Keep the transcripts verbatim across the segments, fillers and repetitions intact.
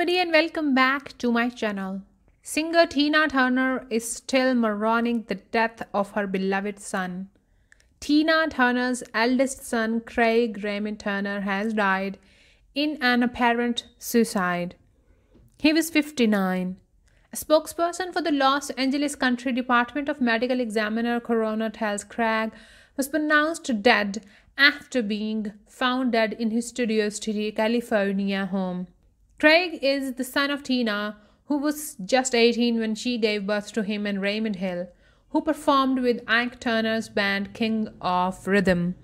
everybody and welcome back to my channel. Singer Tina Turner is still mourning the death of her beloved son. Tina Turner's eldest son Craig Raymond Turner has died in an apparent suicide. He was fifty-nine. A spokesperson for the Los Angeles County Department of Medical Examiner Coroner tells Craig was pronounced dead after being found dead in his Studio City, California home. Craig is the son of Tina, who was just eighteen when she gave birth to him, and Raymond Hill, who performed with Ike Turner's band King of Rhythm.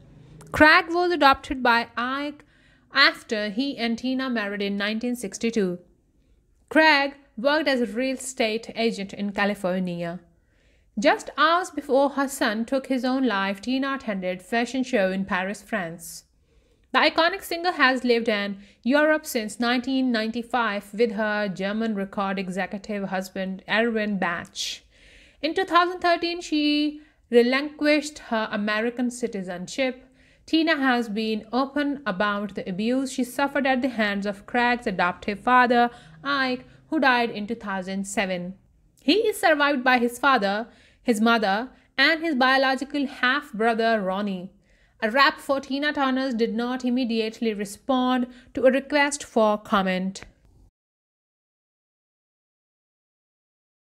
Craig was adopted by Ike after he and Tina married in nineteen sixty-two. Craig worked as a real estate agent in California. Just hours before her son took his own life, Tina attended a fashion show in Paris, France. The iconic singer has lived in Europe since nineteen ninety-five with her German record executive husband Erwin Bach. In two thousand thirteen, she relinquished her American citizenship. Tina has been open about the abuse she suffered at the hands of Craig's adoptive father, Ike, who died in two thousand seven. He is survived by his father, his mother, and his biological half-brother Ronnie. A rap for Tina Turner did not immediately respond to a request for comment.